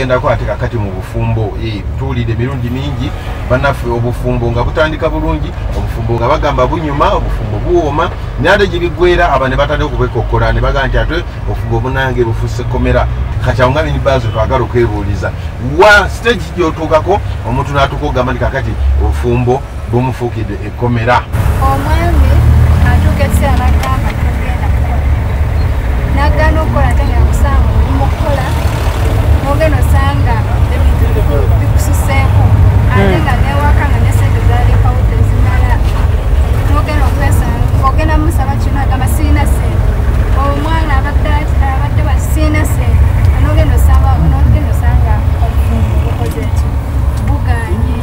kugenda kwa atika kati mu bufumbo tulide mirundi mingi banafu obufumbo nga butandika bulungi obufumbo nga bagamba bunyuma obufumbo buoma nade jibigwera abane batade okubekokola ne baganti atwe obufumbo bunange bufuse komera kachanga ni bazo twagalo kwebuliza wa stage gyotugako omuntu natukoga mani kakati obufumbo bumufukide ekomera omwami atuketse anakamba kugenda nagano kola tanya kusamu mukola ogeno sanga bikususeko alenga newaka ngesenge zali paute zinala ogeno kwesa ogena musaba china kama sina se omwana abadati abadde basina se ogeno saba ogeno sanga okozetu buganye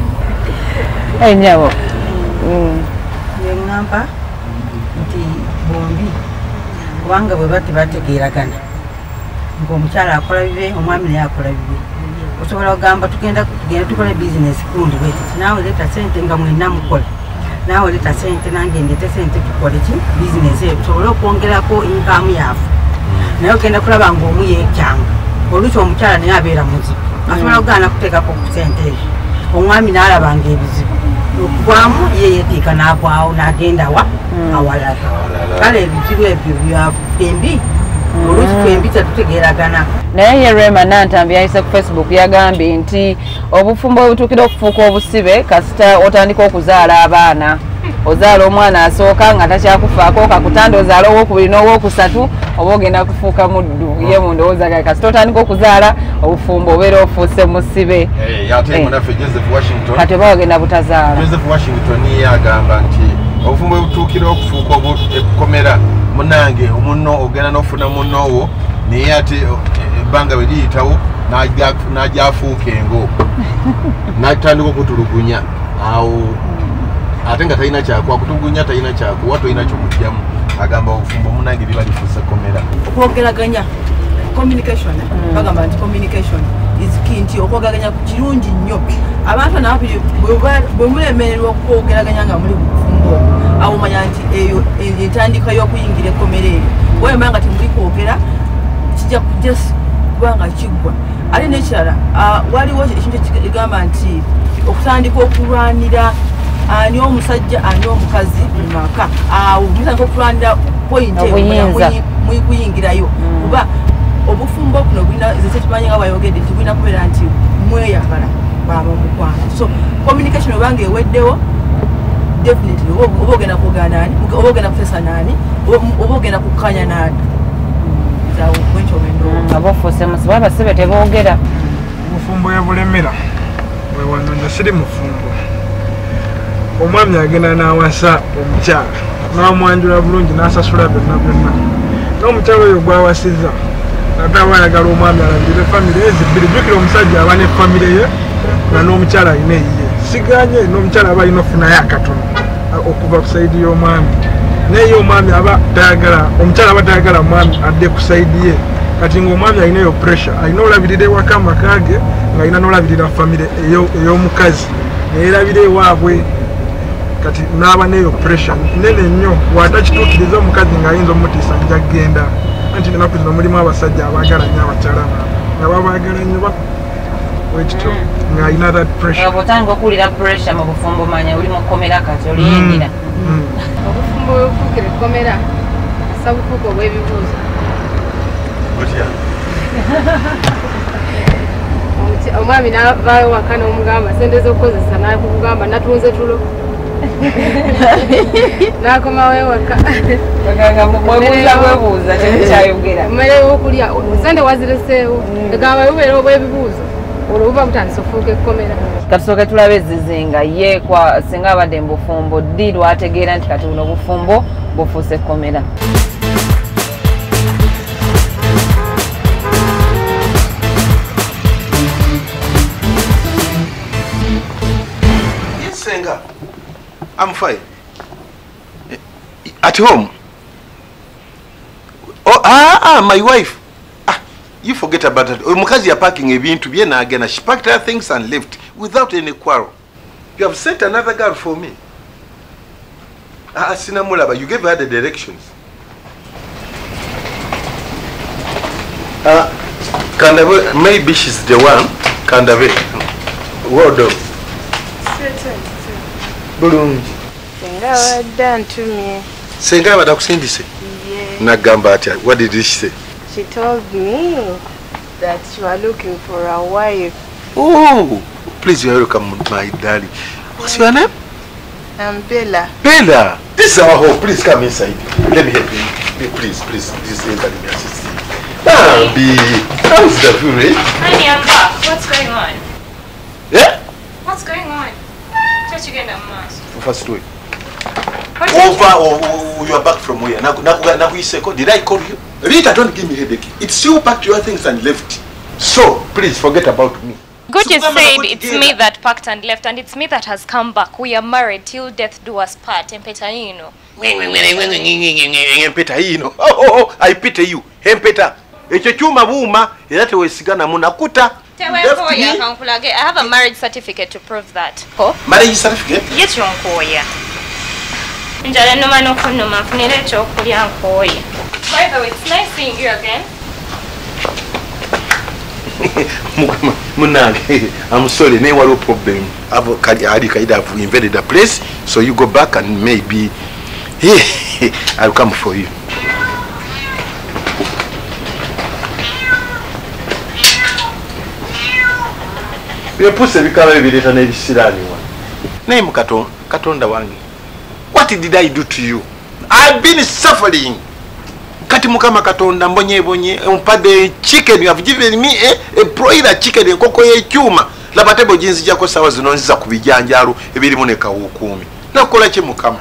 enyawo ngamba ndi bombi wanga bwati bategeragana ngomukyala akola bibe omwami naye akola bibe osobola ogamba tugenda tukola bizinesi kundi wetiti naawe leta sente nga mwenna mukola naawe leta sente nange ndete sente tukole ki bizinesi eyo tusobole okwongerako inkamu yaafu naye ogenda kulaba ngaomu yeekyanga oluki omukyala naye abeera muzibu asobola ogaana kuteekako ku sente ezo omwami n'alabanga ebizibu okugwamu ye yeetiika n'agwawo n'agenda wa awalala kale ebizibu ebyo byavu embi olw'okukwembita tutegeeragana naye ye Rema Nantambi ayise ku Facebook yagambye nti obufumbo obutuukira okufuuka obusibe kasita otandika okuzaala abaana ozaala omwana asooka nga takyakufaako kakutanda ozaala owokubiri n'owokusatu oba ogenda kufuuka muddu ye mu ndowooza gae kasita otandika okuzaala obufumbo obeera ofuuse musibe kati oba ogenda butazaala Joseph Washington yagamba nti obufumbo obutuukira okufuuka obukomera munange omunno ogena nofuna munnowo ne yate banga beliyitawo najafuuka engo natandika okutulugunya awo ate nga talina kyako akutulugunya talina kyako watu alina kyokugyamu agamba obufumbo munange biba lifuusa komera okwogeraganya communication bagamba nti communication is key nti okwogeraganya kirungi nnyo abantu nabo bwe mulemererwa okwogeraganya nga muli bufumbo awo mayanti eyo etandika y'okuyingira ekkomera wewe manga temuli kwogera kijja kubanga kiggwa ali n'ekirala waliwo ekintu ekigamba nti okutandika okulwanira ani omusajja ani omukazi mu maka awo mutandika okulwanira point muyingirayo kuba obufumbo buno bulina ezekimanyi nga bayogedde nti bulina kubeera nti mweyagala baba mukwana so communication obanga eweddewo definitely obogena kugana nani obogena kufesa nani obogena kukanya nani za okwencho mendo abofose musibaba sibete bogera mufumbo yabulemera we wanonda siri mufumbo omwami agena na wasa omukyala n'amwanjula bulungi n'asasula byonna n'omukyala oyo gwawasiza ataba yagala omwami alabire family ezibiri jukira omusajja abane family ye na n'omukyala ayina eyiye siganye n'omukyala aba ayina ofuna yakatono okuva ku sayidi y'omwami naye omwami aba tayagala omukyala aba tayagala omwami adde ku sayidi ye kati ng'omwami alina eyo pressure alina olabirira ewaka amakage ng'alina n'olabirira famire ey'omukazi neerabira ewaabwe kati n'aba n'eyo pressure nene nnyo watakituukiriza omukazi ng'ayinza omutiisa nja kgenda anti enaku zino mulimu abasajja abaagala nnyo abakyala nga babaagala nnyo wechito nga ina that pressure obotanga okulira pressure mu bufumbo manya uli mu komera kati oliyingira obufumbo okukira komera sabukuko bwebibuzo otya omwami nabayo wakana omugamba sente z'okozesa n'akugamba natunze tulo nakomawe waka baganga mwebuuza bwebuuza temukyayogera mmere wokulya sente wazireseewo egamba bibeera obwebibuuzo oluba butansofuke komera kasoka tulabe zizinga ye kwa singa abadde mbufumbo ddiru ategeera nti kati buno bufumbo bufuse komera yesenga I'm fine at home oh my wife you forget about that. Omukazi ya parking ebintu bye na agena. She packed her things and left without any quarrel. You have sent another girl for me. Asina Mulaba, you gave her the directions. Kandave, maybe she's the one. Kandave. What do? Bulungi. Sengawa done to me. Sengawa dakusindise? Yeah. Nagamba atya. What did she say? She told me that you are looking for a wife. Oh, please welcome my darling. What's your name? I'm Bella. Bella, this is our home. Please come inside. Let me help you. Please, please, please enter me assist. Ah, B, how's the food? Honey, I'm back. What's going on? Yeah? What's going on? Just you get a mask. First way. Over or you are back from where? Now we say, did I call you? Rita, don't give me headache. It's you packed your things and left. So, please forget about me. God just said it's me that packed and left, and it's me that has come back. We are married till death do us part. Empeterino. Empeterino. Oh, I pity you. Empeter. Echechuma buma. That way sigana munakuta. I have a marriage certificate to prove that. Oh? Marriage certificate? Yes, Ronkoya. Njala no manoko no mafunele chokulya nkoye. By the way, it's nice seeing you again. I'm sorry, there was no problem. I've invaded the place, so you go back and maybe I'll come for you. What did I do to you? I've been suffering. Katimukama katonda mbonye bonye umpade chicken. You have given me a broiler chicken koko ye chuma labatebo jinsi jako sawa zinonziza kubijanjaro ebiri muneka ukumi nakola chimukama